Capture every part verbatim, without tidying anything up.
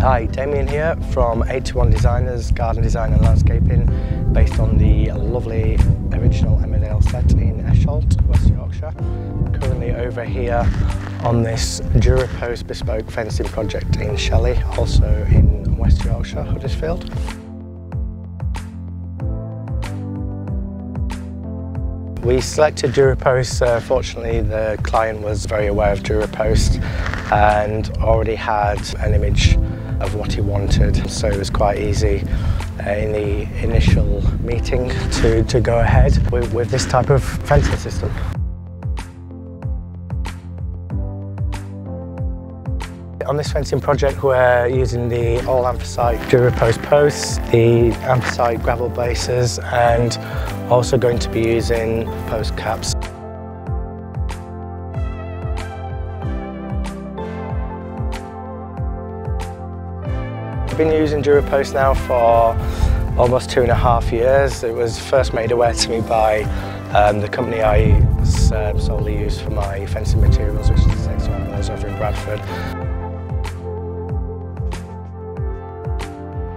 Hi, Damien here from Eight to One Designers, garden design and landscaping, based on the lovely original Emmerdale set in Esholt, West Yorkshire. Currently over here on this Durapost bespoke fencing project in Shelley, also in West Yorkshire, Huddersfield. We selected Durapost. Uh, fortunately, the client was very aware of Durapost and already had an image of what he wanted, so it was quite easy uh, in the initial meeting to, to go ahead with, with this type of fencing system. On this fencing project we're using the all anthracite Durapost posts, the anthracite gravel bases, and also going to be using post caps. I've been using Durapost now for almost two and a half years. It was first made aware to me by um, the company I uh, solely use for my fencing materials, which is Eight to One Designers over in Bradford.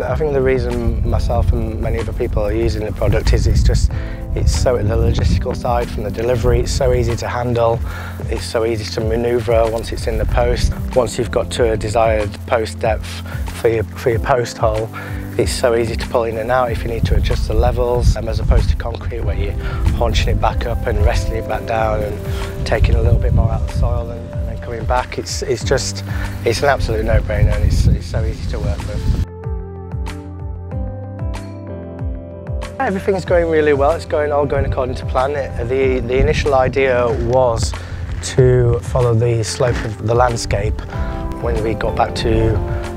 I think the reason myself and many other people are using the product is it's just it's so the logistical side from the delivery. It's so easy to handle. It's so easy to manoeuvre once it's in the post. Once you've got to a desired post depth for your, for your post hole, it's so easy to pull in and out if you need to adjust the levels, um, as opposed to concrete where you're haunching it back up and resting it back down and taking a little bit more out of the soil and, and then coming back. It's, it's just, it's an absolute no-brainer, and it's, it's so easy to work with. Everything's going really well. It's going all going according to plan. It, the, the initial idea was to follow the slope of the landscape. When we got back to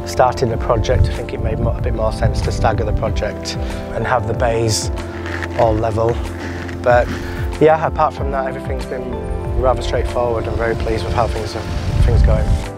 starting the project, I think it made a bit more sense to stagger the project and have the bays all level. But yeah, apart from that, everything's been rather straightforward. I'm very pleased with how things are things going.